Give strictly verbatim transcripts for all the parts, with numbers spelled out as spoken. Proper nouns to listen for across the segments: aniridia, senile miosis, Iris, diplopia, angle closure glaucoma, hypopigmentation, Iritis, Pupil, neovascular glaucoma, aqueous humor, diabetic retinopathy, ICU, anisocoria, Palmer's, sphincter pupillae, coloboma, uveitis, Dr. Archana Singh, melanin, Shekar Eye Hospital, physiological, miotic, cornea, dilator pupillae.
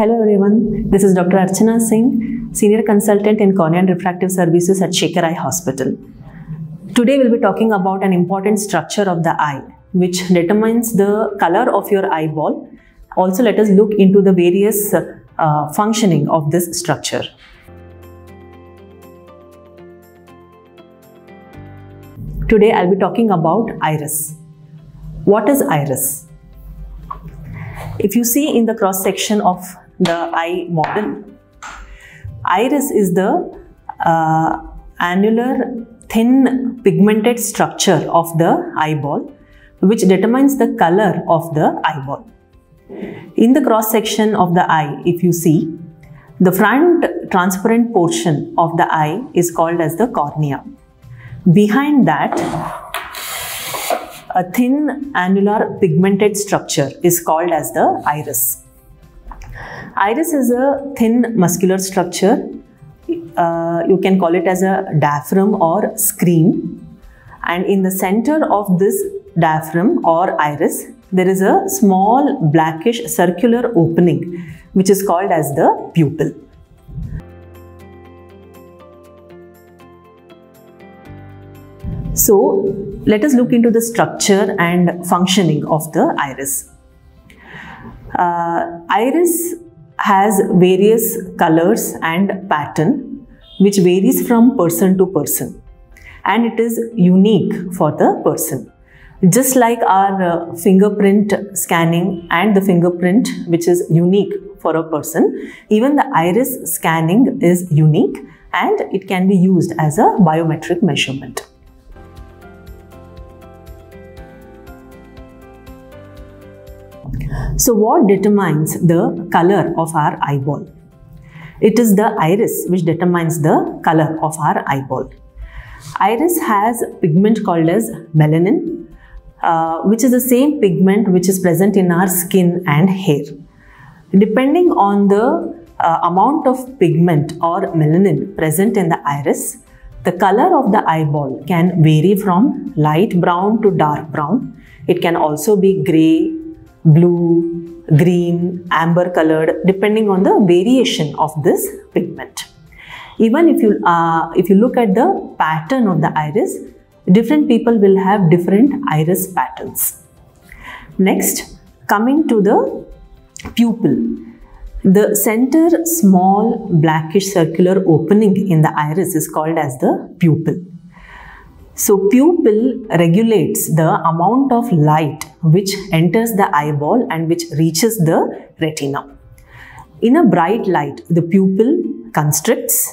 Hello everyone, this is Doctor Archana Singh, Senior Consultant in Cornea and Refractive Services at Shekar Eye Hospital. Today we'll be talking about an important structure of the eye, which determines the color of your eyeball. Also, let us look into the various uh, functioning of this structure. Today I'll be talking about iris. What is iris? If you see in the cross section of the eye model, iris is the uh, annular, thin, pigmented structure of the eyeball, which determines the color of the eyeball. In the cross section of the eye, if you see, the front transparent portion of the eye is called as the cornea. Behind that, a thin annular pigmented structure is called as the iris. Iris is a thin muscular structure. Uh, you can call it as a diaphragm or screen. And in the center of this diaphragm or iris, there is a small blackish circular opening, which is called as the pupil. So, let us look into the structure and functioning of the iris. Uh, iris has various colors and pattern which varies from person to person, and it is unique for the person. Just like our uh, fingerprint scanning and the fingerprint which is unique for a person, even the iris scanning is unique and it can be used as a biometric measurement. So, what determines the color of our eyeball? It is the iris which determines the color of our eyeball. Iris has pigment called as melanin, uh, which is the same pigment which is present in our skin and hair. Depending on the uh, amount of pigment or melanin present in the iris, the color of the eyeball can vary from light brown to dark brown. It can also be grey, blue, green, amber colored, depending on the variation of this pigment. Even if you, uh, if you look at the pattern of the iris, different people will have different iris patterns. Next, coming to the pupil. The center small blackish circular opening in the iris is called as the pupil. So, pupil regulates the amount of light which enters the eyeball and which reaches the retina. In a bright light, the pupil constricts,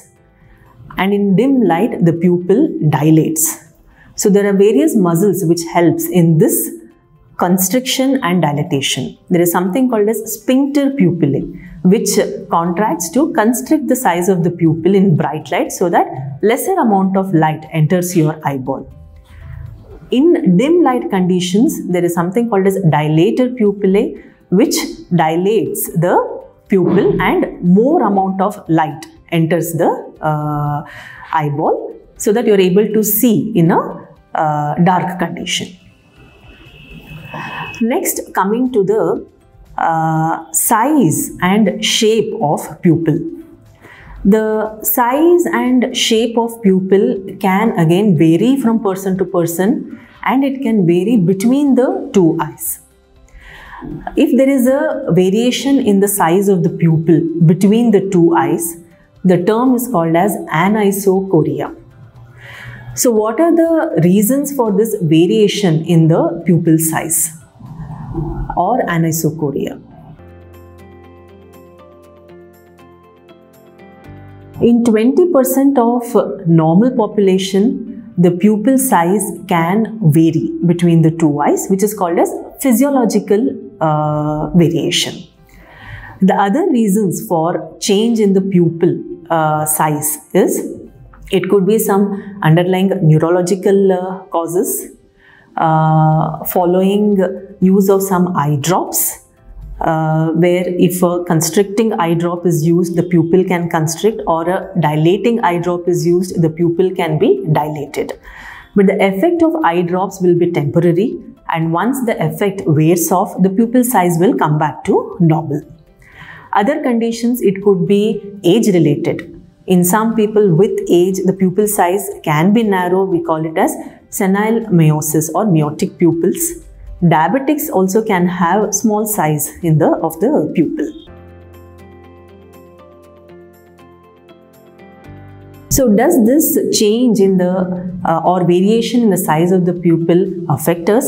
and in dim light, the pupil dilates. So, there are various muscles which helps in this constriction and dilatation. There is something called as sphincter pupillae, which contracts to constrict the size of the pupil in bright light so that lesser amount of light enters your eyeball. In dim light conditions, there is something called as dilator pupillae, which dilates the pupil and more amount of light enters the uh, eyeball so that you are able to see in a uh, dark condition. Next, coming to the uh, size and shape of pupil. The size and shape of pupil can again vary from person to person, and it can vary between the two eyes. If there is a variation in the size of the pupil between the two eyes, the term is called as anisocoria. So, what are the reasons for this variation in the pupil size or anisocoria? In twenty percent of normal population, the pupil size can vary between the two eyes, which is called as physiological uh, variation. The other reasons for change in the pupil uh, size is, it could be some underlying neurological uh, causes, uh, following use of some eye drops, uh, where if a constricting eye drop is used, the pupil can constrict, or a dilating eye drop is used, the pupil can be dilated. But the effect of eye drops will be temporary, and once the effect wears off, the pupil size will come back to normal. Other conditions, it could be age related. In some people with age, the pupil size can be narrow. We call it as senile miosis or miotic pupils. Diabetics also can have small size in the of the pupil. So does this change in the uh, or variation in the size of the pupil affect us?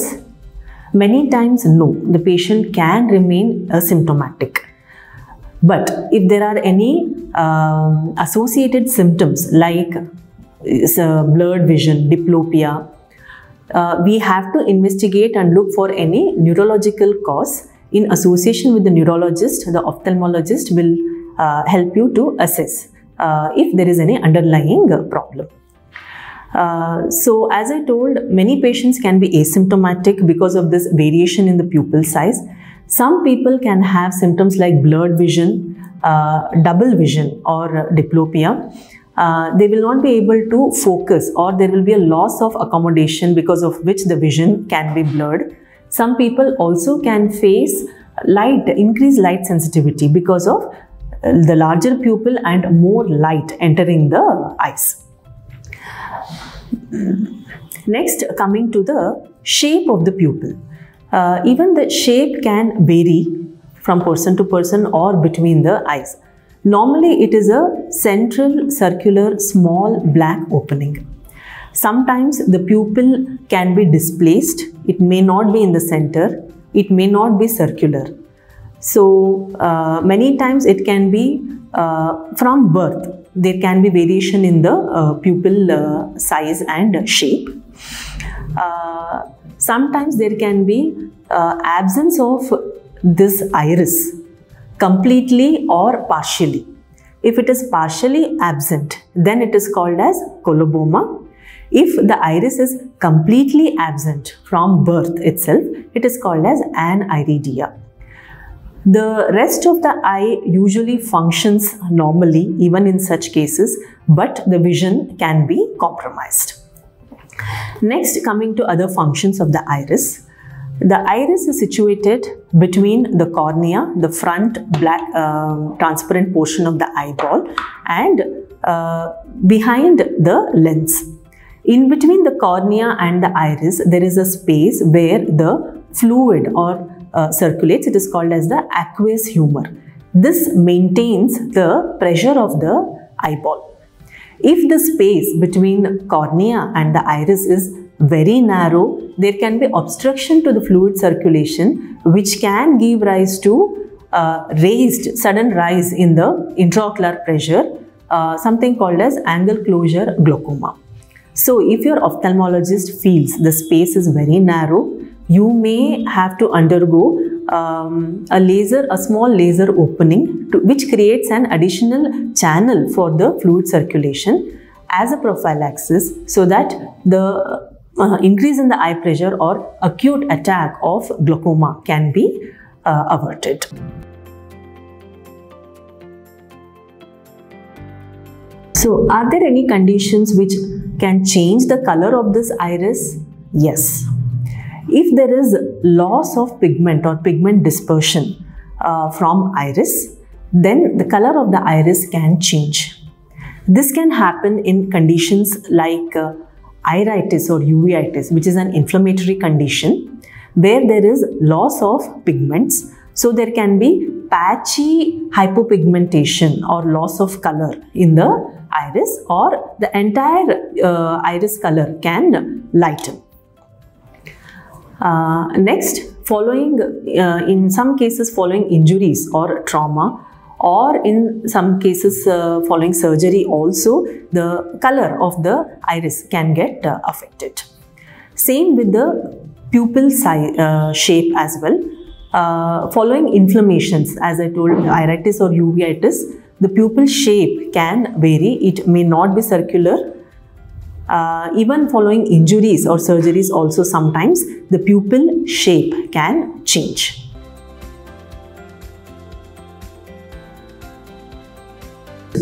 Many times no, the patient can remain asymptomatic. But if there are any um, associated symptoms like uh, blurred vision, diplopia, uh, we have to investigate and look for any neurological cause. In association with the neurologist, the ophthalmologist will uh, help you to assess uh, if there is any underlying uh, problem. Uh, so as I told, many patients can be asymptomatic because of this variation in the pupil size. Some people can have symptoms like blurred vision, uh, double vision or diplopia. Uh, they will not be able to focus, or there will be a loss of accommodation because of which the vision can be blurred. Some people also can face light, increased light sensitivity because of the larger pupil and more light entering the eyes. Next, coming to the shape of the pupil. Uh, even the shape can vary from person to person or between the eyes. Normally, it is a central, circular, small, black opening. Sometimes the pupil can be displaced. It may not be in the center. It may not be circular. So, uh, many times it can be uh, from birth. There can be variation in the uh, pupil uh, size and shape. Uh, Sometimes there can be uh, absence of this iris completely or partially. If it is partially absent, then it is called as coloboma. If the iris is completely absent from birth itself, it is called as aniridia. The rest of the eye usually functions normally even in such cases, but the vision can be compromised. Next, coming to other functions of the iris. The iris is situated between the cornea, the front black uh, transparent portion of the eyeball, and uh, behind the lens. In between the cornea and the iris, there is a space where the fluid or uh, circulates. It is called as the aqueous humor. This maintains the pressure of the eyeball. If the space between cornea and the iris is very narrow, there can be obstruction to the fluid circulation, which can give rise to uh, raised, sudden rise in the intraocular pressure, uh, something called as angle closure glaucoma. So if your ophthalmologist feels the space is very narrow, you may have to undergo Um, a laser, a small laser opening to, which creates an additional channel for the fluid circulation as a prophylaxis, so that the uh, increase in the eye pressure or acute attack of glaucoma can be uh, averted. So, are there any conditions which can change the color of this iris? Yes. If there is loss of pigment or pigment dispersion uh, from iris, then the color of the iris can change. This can happen in conditions like uh, iritis or uveitis, which is an inflammatory condition where there is loss of pigments. So there can be patchy hypopigmentation or loss of color in the iris, or the entire uh, iris color can lighten. Uh, next, following uh, in some cases following injuries or trauma, or in some cases uh, following surgery also, the color of the iris can get uh, affected. Same with the pupil size, uh, shape as well. Uh, following inflammations, as I told, iritis or uveitis, the pupil shape can vary. It may not be circular. Uh, even following injuries or surgeries also, sometimes the pupil shape can change.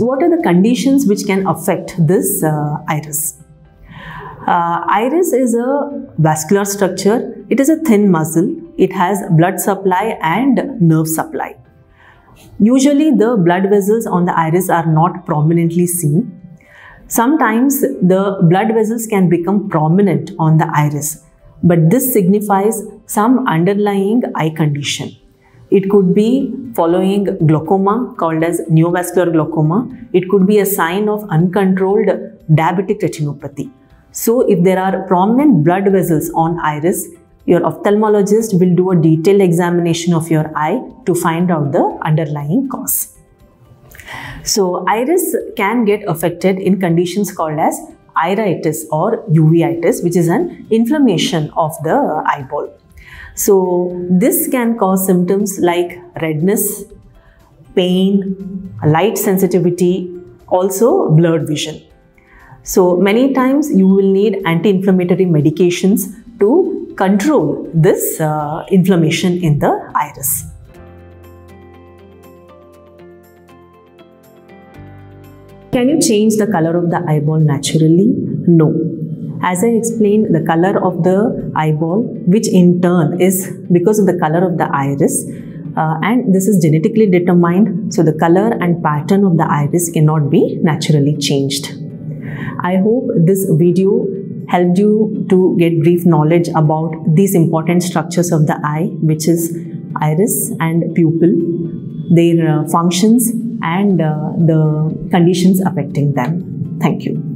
What are the conditions which can affect this uh, iris? Uh, iris is a vascular structure. It is a thin muscle. It has blood supply and nerve supply. Usually the blood vessels on the iris are not prominently seen. Sometimes the blood vessels can become prominent on the iris, but this signifies some underlying eye condition. It could be following glaucoma called as neovascular glaucoma. It could be a sign of uncontrolled diabetic retinopathy. So if there are prominent blood vessels on iris, your ophthalmologist will do a detailed examination of your eye to find out the underlying cause. So iris can get affected in conditions called as iritis or uveitis, which is an inflammation of the eyeball. So this can cause symptoms like redness, pain, light sensitivity, also blurred vision. So many times you will need anti-inflammatory medications to control this uh, inflammation in the iris. Can you change the color of the eyeball naturally? No. As I explained, the color of the eyeball, which in turn is because of the color of the iris, uh, and this is genetically determined, so the color and pattern of the iris cannot be naturally changed. I hope this video helped you to get brief knowledge about these important structures of the eye, which is iris and pupil, their uh, functions and uh, the conditions affecting them. Thank you.